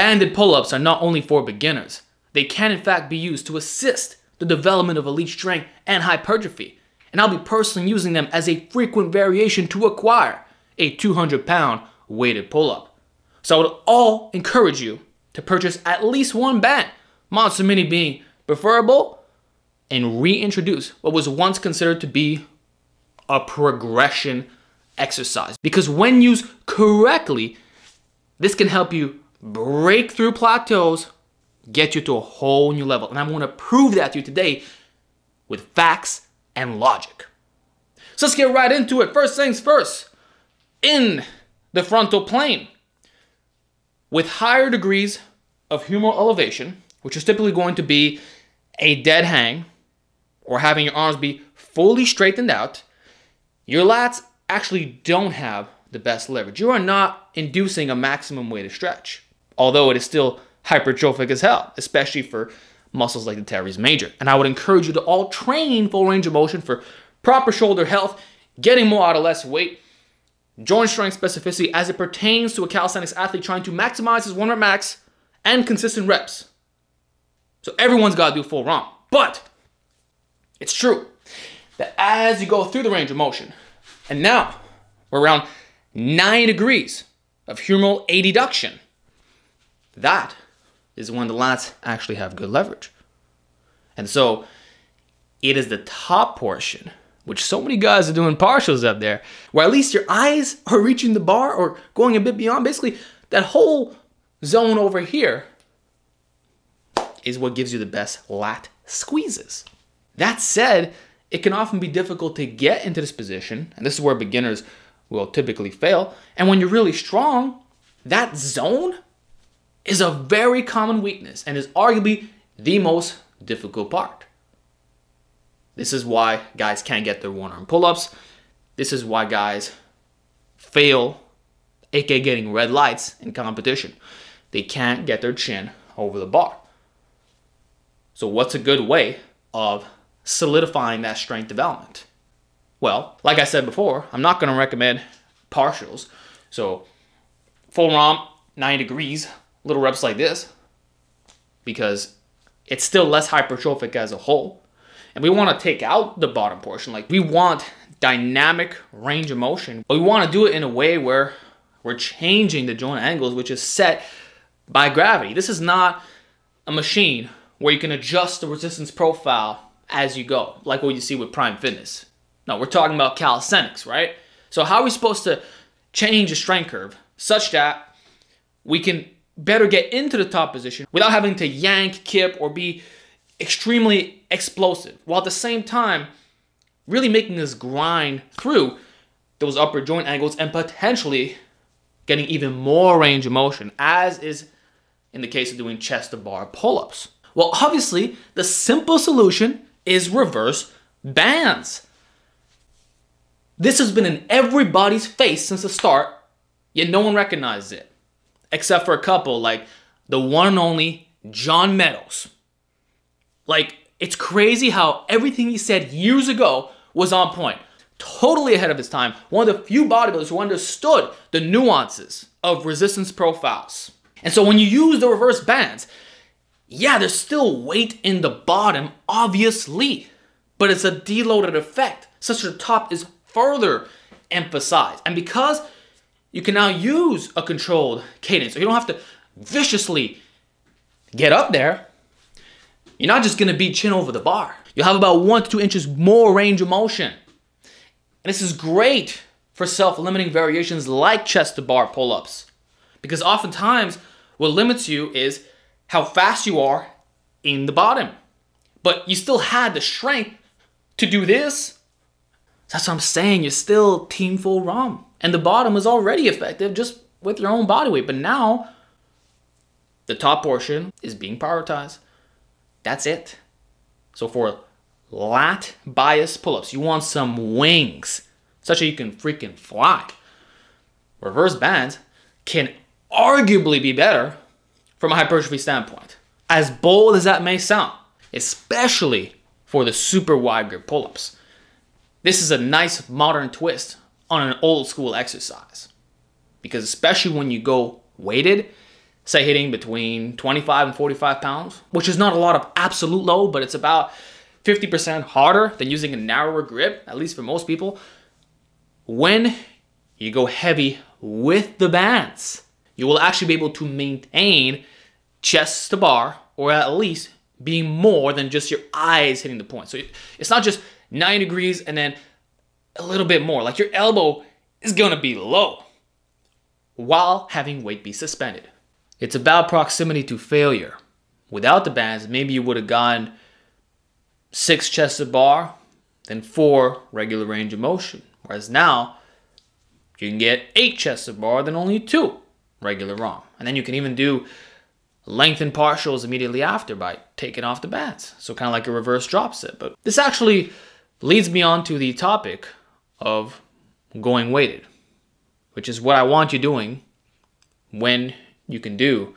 Banded pull-ups are not only for beginners. They can in fact be used to assist the development of elite strength and hypertrophy, and I'll be personally using them as a frequent variation to acquire a 200-pound weighted pull-up. So I would all encourage you to purchase at least one band, Monster Mini being preferable, and reintroduce what was once considered to be a progression exercise. Because when used correctly, this can help you break through plateaus, get you to a whole new level. And I'm going to prove that to you today with facts and logic. So let's get right into it. First things first, in the frontal plane, with higher degrees of humeral elevation, which is typically going to be a dead hang or having your arms be fully straightened out, your lats actually don't have the best leverage. You are not inducing a maximum weighted stretch, although it is still hypertrophic as hell, especially for muscles like the teres major. And I would encourage you to all train full range of motion for proper shoulder health, getting more out of less weight, joint strength specificity as it pertains to a calisthenics athlete trying to maximize his 1 rep max and consistent reps. So everyone's got to do full ROM. But it's true that as you go through the range of motion, and now we're around 9 degrees of humeral adduction, that is when the lats actually have good leverage. And so it is the top portion, which so many guys are doing partials up there, where at least your eyes are reaching the bar or going a bit beyond. Basically, that whole zone over here is what gives you the best lat squeezes. That said, it can often be difficult to get into this position, and this is where beginners will typically fail. And when you're really strong, that zone is a very common weakness and is arguably the most difficult part. This is why guys can't get their one-arm pull-ups. This is why guys fail, aka getting red lights in competition. They can't get their chin over the bar. So what's a good way of solidifying that strength development? Well, like I said before, I'm not going to recommend partials. So full ROM, 9 degrees, little reps like this, because it's still less hypertrophic as a whole. And we want to take out the bottom portion. Like, we want dynamic range of motion, but we want to do it in a way where we're changing the joint angles, which is set by gravity. This is not a machine where you can adjust the resistance profile as you go, like what you see with Prime Fitness. No, we're talking about calisthenics, right? So how are we supposed to change the strength curve such that we can better get into the top position without having to yank, kip, or be extremely explosive, while at the same time really making this grind through those upper joint angles and potentially getting even more range of motion, as is in the case of doing chest to bar pull-ups? Well, obviously, the simple solution is reverse bands. This has been in everybody's face since the start, yet no one recognizes it, except for a couple like the one and only John Meadows. Like, it's crazy how everything he said years ago was on point. Totally ahead of his time. One of the few bodybuilders who understood the nuances of resistance profiles. And so when you use the reverse bands, yeah, there's still weight in the bottom, obviously. But it's a deloaded effect, such that the top is further emphasized. And because you can now use a controlled cadence, so you don't have to viciously get up there, you're not just going to be chin over the bar. You'll have about 1 to 2 inches more range of motion. And this is great for self-limiting variations like chest-to-bar pull-ups, because oftentimes what limits you is how fast you are in the bottom. But you still had the strength to do this. That's what I'm saying. You're still team full ROM. And the bottom is already effective just with your own body weight. But now the top portion is being prioritized. That's it. So for lat bias pull-ups, you want some wings such that you can freaking fly. Reverse bands can arguably be better from a hypertrophy standpoint, as bold as that may sound, especially for the super wide grip pull-ups. This is a nice modern twist on an old school exercise, because especially when you go weighted, say hitting between 25 and 45 pounds, which is not a lot of absolute load, but it's about 50% harder than using a narrower grip, at least for most people. When you go heavy with the bands, you will actually be able to maintain chest to bar, or at least being more than just your eyes hitting the point. So it's not just 90 degrees and then a little bit more. Like, your elbow is gonna be low while having weight be suspended. It's about proximity to failure. Without the bands, maybe you would have gone 6 chest to bar, then 4 regular range of motion. Whereas now, you can get 8 chest to bar, then only 2 regular arm. And then you can even do lengthened partials immediately after by taking off the bands. So kind of like a reverse drop set. But this actually leads me on to the topic of going weighted, which is what I want you doing when you can do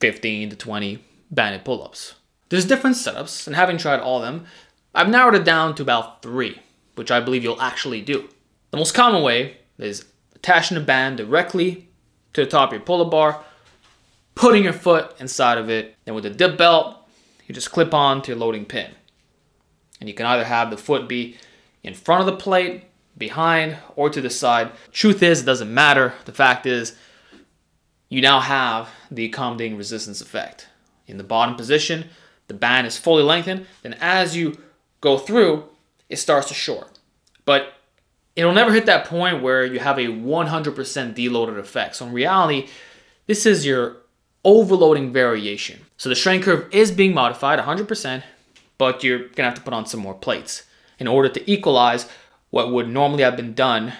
15 to 20 banded pull-ups. There's different setups, and having tried all of them, I've narrowed it down to about 3, which I believe you'll actually do. The most common way is attaching a band directly to the top of your pull-up bar, putting your foot inside of it, then with the dip belt, you just clip on to your loading pin. And you can either have the foot be in front of the plate, behind, or to the side. Truth is, it doesn't matter. The fact is, you now have the accommodating resistance effect. In the bottom position, the band is fully lengthened. Then as you go through, it starts to short. But it'll never hit that point where you have a 100% deloaded effect. So in reality, this is your overloading variation. So the strength curve is being modified 100%, but you're going to have to put on some more plates in order to equalize what would normally have been done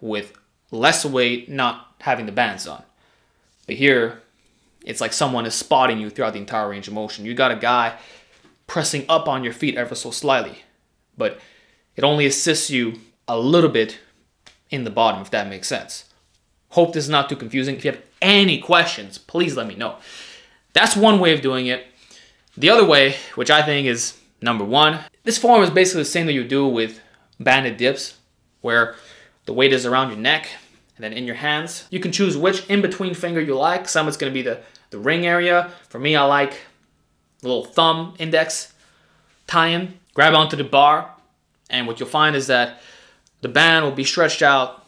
with less weight, not having the bands on. But here, it's like someone is spotting you throughout the entire range of motion. You got a guy pressing up on your feet ever so slightly, but it only assists you a little bit in the bottom, if that makes sense. Hope this is not too confusing. If you have any questions, please let me know. That's one way of doing it. The other way, which I think is number one, this form is basically the same that you do with banded dips, where the weight is around your neck and then in your hands. You can choose which in-between finger you like. Some it's going to be the ring area. For me, I like a little thumb index tie-in. Grab onto the bar, and what you'll find is that the band will be stretched out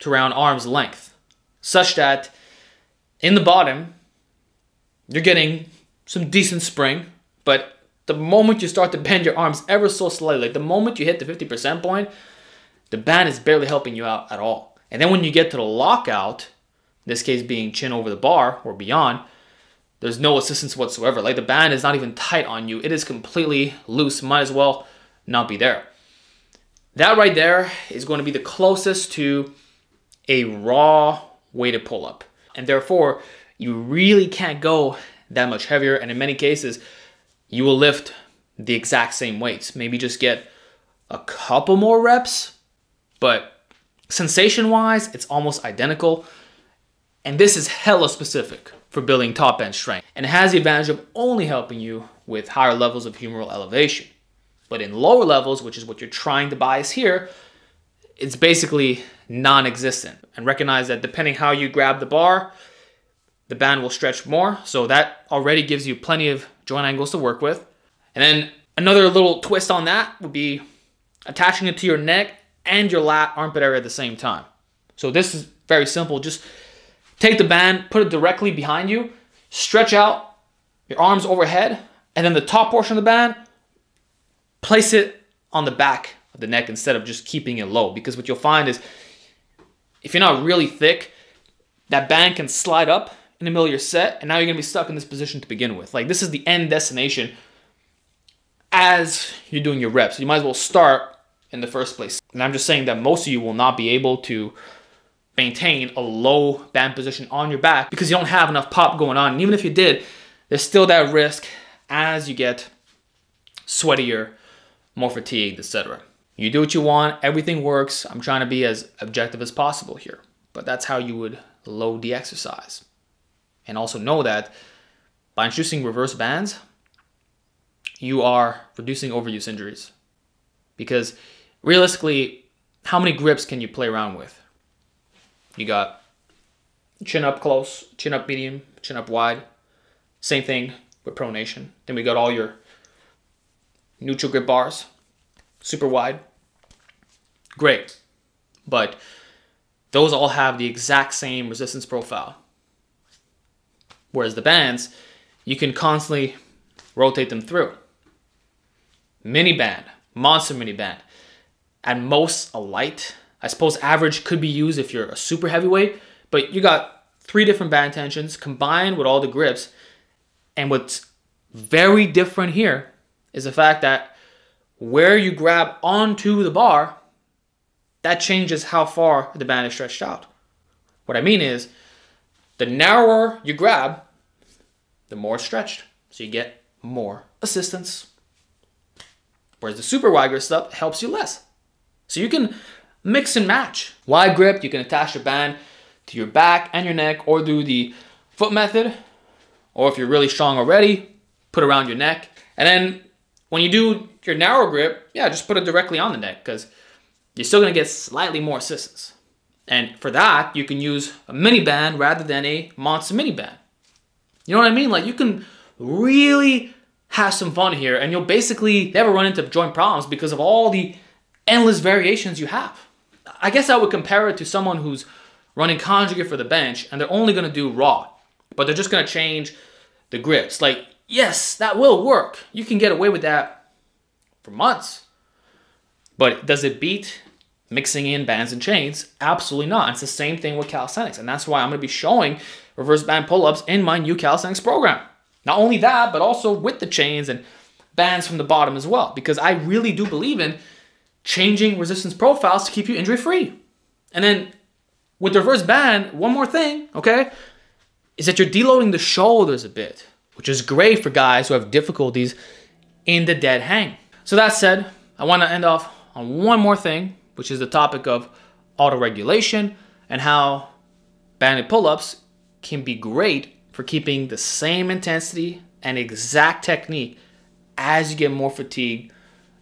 to around arm's length, such that in the bottom, you're getting some decent spring, but the moment you start to bend your arms ever so slightly, like the moment you hit the 50% point, the band is barely helping you out at all. And then when you get to the lockout, in this case being chin over the bar or beyond, there's no assistance whatsoever. Like, the band is not even tight on you. It is completely loose. Might as well not be there. That right there is going to be the closest to a raw weighted pull-up. And therefore, you really can't go that much heavier. And in many cases, you will lift the exact same weights. Maybe just get a couple more reps, but sensation-wise, it's almost identical, and this is hella specific for building top end strength, and it has the advantage of only helping you with higher levels of humeral elevation. But in lower levels, which is what you're trying to bias here, it's basically non-existent. And recognize that depending how you grab the bar, the band will stretch more, so that already gives you plenty of joint angles to work with. And then another little twist on that would be attaching it to your neck and your lat armpit area at the same time. So this is very simple. Just take the band, put it directly behind you, stretch out your arms overhead, and then the top portion of the band, place it on the back of the neck instead of just keeping it low. Because what you'll find is, if you're not really thick, that band can slide up in the middle of your set, and now you're gonna be stuck in this position to begin with. Like, this is the end destination as you're doing your reps. You might as well start in the first place. And I'm just saying that most of you will not be able to maintain a low band position on your back because you don't have enough pop going on. And even if you did, there's still that risk as you get sweatier, more fatigued, etc. You do what you want, everything works. I'm trying to be as objective as possible here, but that's how you would load the exercise. And also know that by introducing reverse bands, you are reducing overuse injuries, because realistically, how many grips can you play around with? You got Chin up close, chin up medium, chin up wide. Same thing with pronation. Then we got all your neutral grip bars, super wide. Great. But those all have the exact same resistance profile. Whereas the bands, you can constantly rotate them through. Mini band, monster mini band. At most, a light. I suppose average could be used if you're a super heavyweight, but you got three different band tensions combined with all the grips. And what's very different here is the fact that where you grab onto the bar, that changes how far the band is stretched out. What I mean is, the narrower you grab, the more it's stretched. So you get more assistance. Whereas the super wide grip stuff helps you less. So you can mix and match. Wide grip, you can attach your band to your back and your neck, or do the foot method. Or if you're really strong already, put around your neck. And then when you do your narrow grip, yeah, just put it directly on the neck, because you're still gonna get slightly more assistance. And for that, you can use a mini band rather than a monster mini band. You know what I mean? Like, you can really have some fun here, and you'll basically never run into joint problems because of all the endless variations you have. I guess I would compare it to someone who's running conjugate for the bench and they're only gonna do raw, but they're just gonna change the grips. Like, yes, that will work. You can get away with that for months, but does it beat mixing in bands and chains? Absolutely not. It's the same thing with calisthenics, and that's why I'm going to be showing reverse band pull-ups in my new calisthenics program. Not only that, but also with the chains and bands from the bottom as well, because I really do believe in changing resistance profiles to keep you injury-free. And then with the reverse band, one more thing, okay, is that you're deloading the shoulders a bit, which is great for guys who have difficulties in the dead hang. So that said, I want to end off on one more thing, which is the topic of auto-regulation and how banded pull-ups can be great for keeping the same intensity and exact technique as you get more fatigue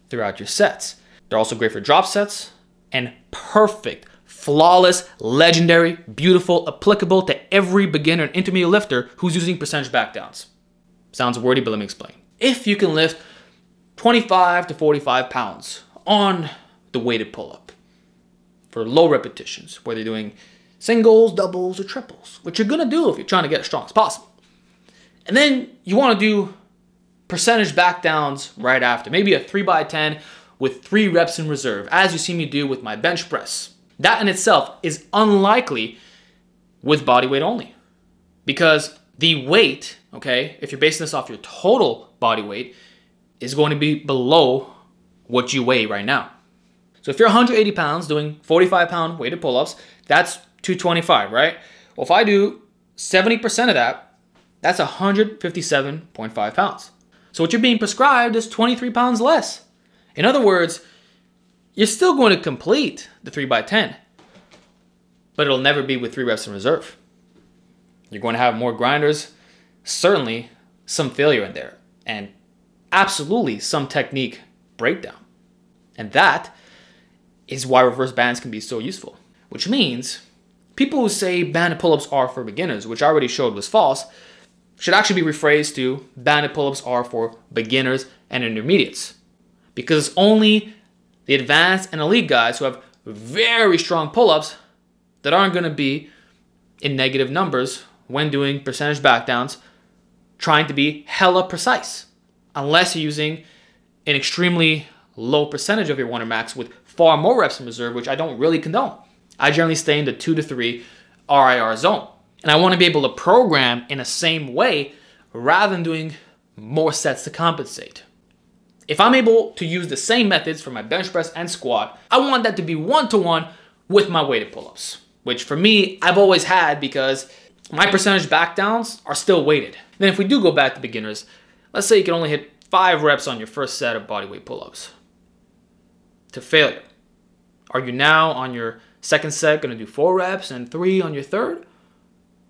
throughout your sets. They're also great for drop sets, and perfect, flawless, legendary, beautiful, applicable to every beginner and intermediate lifter who's using percentage backdowns. Sounds wordy, but let me explain. If you can lift 25 to 45 pounds on the weighted pull-up for low repetitions, whether you're doing singles, doubles, or triples, which you're gonna do if you're trying to get as strong as possible. And then you wanna do percentage back downs right after, maybe a 3x10 with 3 reps in reserve, as you see me do with my bench press. That in itself is unlikely with body weight only, because the weight, okay, if you're basing this off your total body weight, is going to be below what you weigh right now. So if you're 180 pounds doing 45 pound weighted pull-ups, that's 225, right? Well, if I do 70% of that, that's 157.5 pounds. So what you're being prescribed is 23 pounds less. In other words, you're still going to complete the 3x10, but it'll never be with 3 reps in reserve. You're going to have more grinders, certainly some failure in there, and absolutely some technique breakdown. And that is why reverse bands can be so useful. Which means people who say banded pull-ups are for beginners, which I already showed was false, should actually be rephrased to banded pull-ups are for beginners and intermediates. Because it's only the advanced and elite guys who have very strong pull-ups that aren't going to be in negative numbers when doing percentage backdowns, trying to be hella precise. Unless you're using an extremely low percentage of your one or max with far more reps in reserve, which I don't really condone. I generally stay in the 2 to 3 RIR zone. And I want to be able to program in the same way rather than doing more sets to compensate. If I'm able to use the same methods for my bench press and squat, I want that to be one-to-one with my weighted pull-ups, which for me, I've always had because my percentage back downs are still weighted. Then if we do go back to beginners, let's say you can only hit 5 reps on your first set of bodyweight pull-ups to failure. Are you now on your second set gonna do 4 reps and 3 on your third?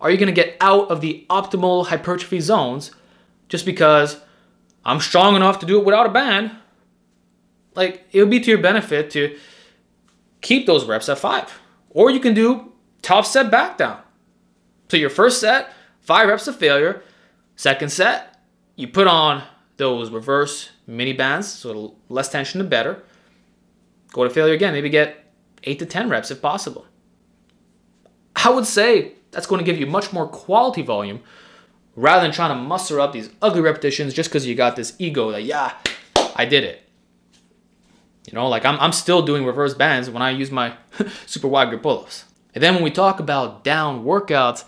Are you gonna get out of the optimal hypertrophy zones just because I'm strong enough to do it without a band? Like, it would be to your benefit to keep those reps at 5. Or you can do top set back down. So your first set, 5 reps of failure. Second set, you put on those reverse mini bands, so the less tension, the better. Go to failure again, maybe get 8 to 10 reps if possible. I would say that's going to give you much more quality volume rather than trying to muster up these ugly repetitions just because you got this ego that, yeah, I did it. You know, like I'm still doing reverse bands when I use my super wide grip pull-ups. And then when we talk about down workouts,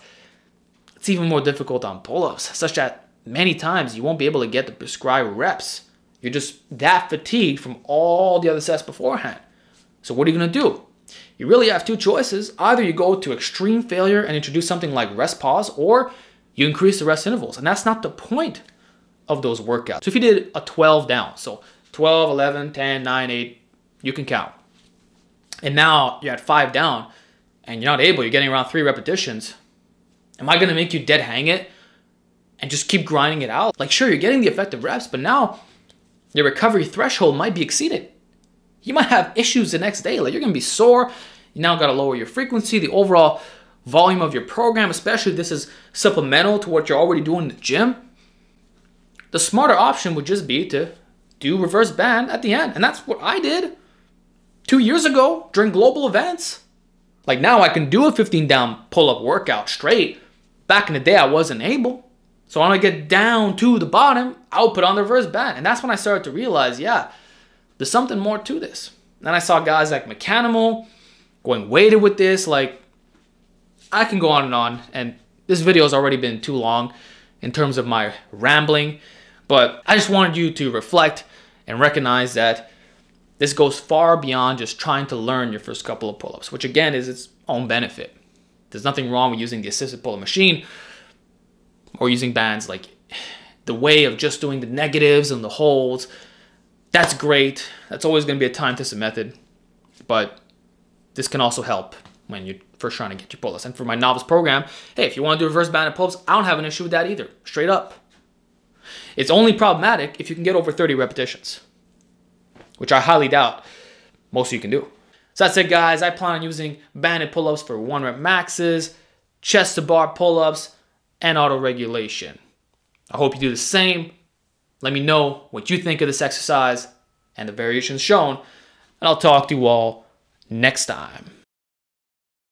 it's even more difficult on pull-ups, such that many times you won't be able to get the prescribed reps. You're just that fatigued from all the other sets beforehand. So what are you going to do? You really have two choices. Either you go to extreme failure and introduce something like rest pause, or you increase the rest intervals. And that's not the point of those workouts. So if you did a 12 down, so 12, 11, 10, 9, 8, you can count. And now you're at 5 down and you're not able, you're getting around 3 repetitions. Am I going to make you dead hang it and just keep grinding it out? Like, sure, you're getting the effective reps, but now your recovery threshold might be exceeded. You might have issues the next day. Like, you're going to be sore. You now got to lower your frequency, the overall volume of your program, especially if this is supplemental to what you're already doing in the gym. The smarter option would just be to do reverse band at the end. And that's what I did 2 years ago during global events. Like, now I can do a 15 down pull-up workout straight. Back in the day, I wasn't able. So when I get down to the bottom, I'll put on the reverse band. And that's when I started to realize, yeah, there's something more to this. And I saw guys like Mechanimal going weighted with this. Like, I can go on. And this video has already been too long in terms of my rambling. But I just wanted you to reflect and recognize that this goes far beyond just trying to learn your first couple of pull-ups, which again is its own benefit. There's nothing wrong with using the assisted pull-up machine or using bands. Like, the way of just doing the negatives and the holds, that's great. That's always going to be a time-tested method, but this can also help when you're first trying to get your pull-ups. And for my novice program, hey, if you want to do reverse band and pull-ups, I don't have an issue with that either, straight up. It's only problematic if you can get over 30 repetitions, which I highly doubt most of you can do. So that's it, guys. I plan on using banded pull-ups for 1-rep maxes, chest-to-bar pull-ups, and auto-regulation. I hope you do the same. Let me know what you think of this exercise and the variations shown, and I'll talk to you all next time.